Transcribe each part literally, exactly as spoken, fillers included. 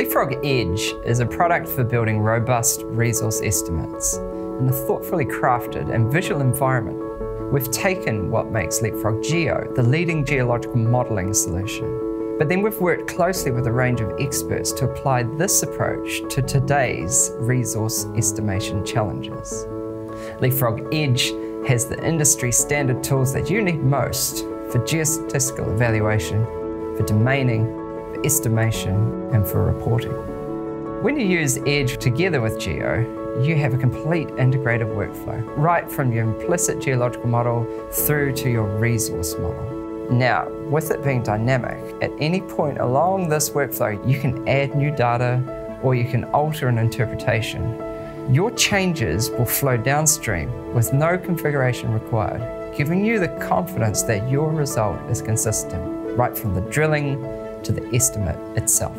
Leapfrog Edge is a product for building robust resource estimates in a thoughtfully crafted and visual environment. We've taken what makes Leapfrog Geo the leading geological modelling solution, but then we've worked closely with a range of experts to apply this approach to today's resource estimation challenges. Leapfrog Edge has the industry standard tools that you need most for geostatistical evaluation, for domaining, for estimation, and for reporting. When you use Edge together with Geo, you have a complete integrated workflow, right from your implicit geological model through to your resource model. Now, with it being dynamic, at any point along this workflow, you can add new data or you can alter an interpretation. Your changes will flow downstream with no configuration required, giving you the confidence that your result is consistent, right from the drilling to the estimate itself.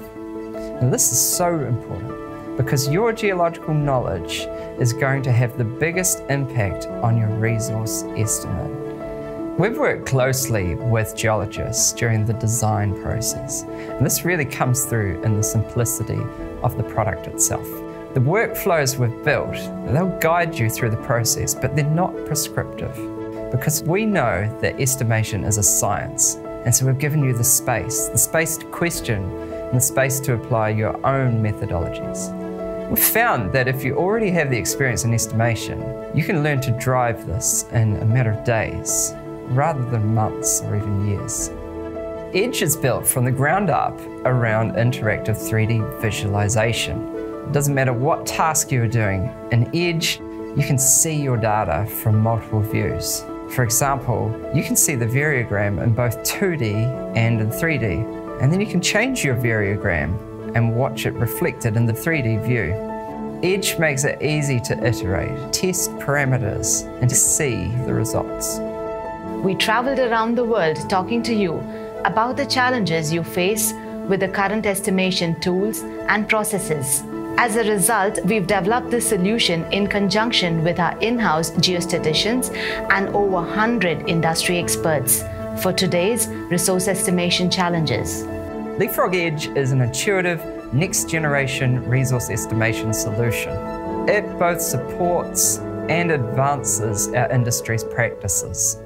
And this is so important, because your geological knowledge is going to have the biggest impact on your resource estimate. We've worked closely with geologists during the design process, and this really comes through in the simplicity of the product itself. The workflows we've built, they'll guide you through the process, but they're not prescriptive, because we know that estimation is a science, and so we've given you the space, the space to question, and the space to apply your own methodologies. We've found that if you already have the experience in estimation, you can learn to drive this in a matter of days, rather than months or even years. Edge is built from the ground up around interactive three D visualization. It doesn't matter what task you are doing, in Edge, you can see your data from multiple views. For example, you can see the variogram in both two D and in three D. And then you can change your variogram and watch it reflected in the three D view. Edge makes it easy to iterate, test parameters, and to see the results. We traveled around the world talking to you about the challenges you face with the current estimation tools and processes. As a result, we've developed this solution in conjunction with our in-house geostatisticians and over one hundred industry experts for today's resource estimation challenges. Leapfrog Edge is an intuitive, next-generation resource estimation solution. It both supports and advances our industry's practices.